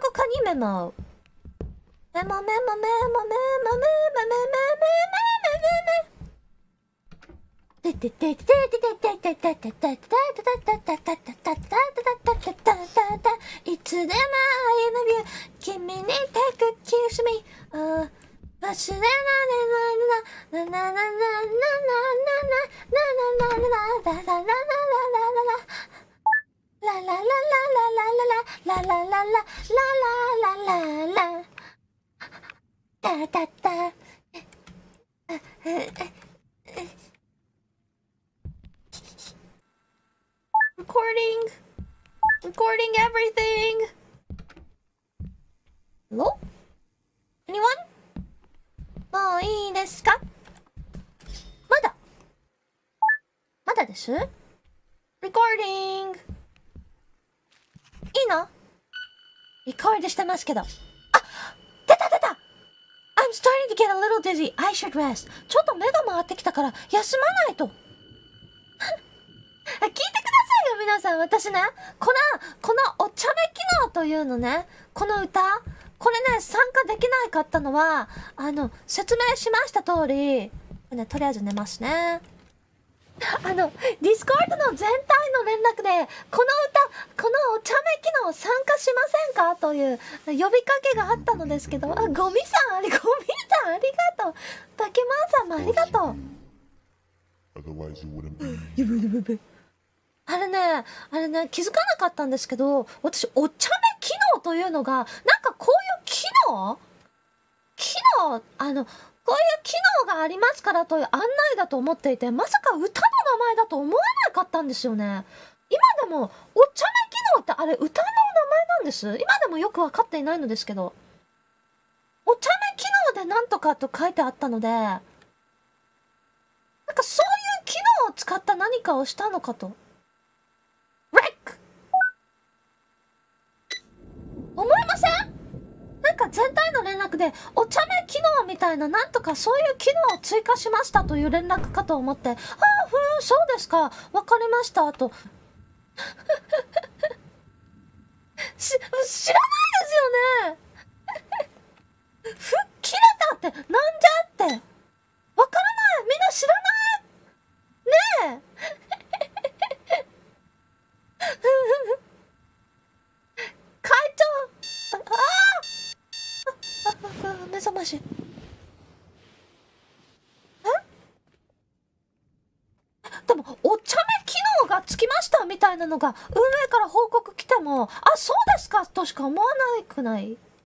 tylko Kani memał. Recording everything. Hello? Anyone? もういいですか？まだ。まだです？ Recording。 いいの？ Record してますけど。あ、出た出た！ I'm starting to get a little dizzy. I should rest. ちょっと目が回ってきたから休まないと。聞いてくださいよ皆さん、私ね、このお茶目機能というのね、この歌、これね、参加できなかったのは、説明しました通り、ね、とりあえず寝ますね。ディスコードの全体の連絡で、このお茶目機能参加しませんかという呼びかけがあったのですけど、あ、ゴミさんありがとう。竹丸さんもありがとう。あれね、気づかなかったんですけど、私、お茶目機能というのが、なんかこういう機能、こういう機能がありますからという案内だと思っていて、まさか歌の名前だと思わなかったんですよね。今でも、お茶目機能ってあれ、歌の名前なんです。今でもよくわかっていないのですけど。お茶目機能でなんとかと書いてあったので、なんかそういう機能を使った何かをしたのかと。思いません？なんか全体の連絡でお茶目機能みたいな、なんとかそういう機能を追加しましたという連絡かと思って、ああ、ふーん、そうですか、わかりましたと知らないですよね吹っ切れたってなんじゃってわからない、みんな知らないねえ会長、ああ、目覚まし。でも、お茶目機能がつきましたみたいなのが、運営から報告来ても、あ、そうですかとしか思わないくない？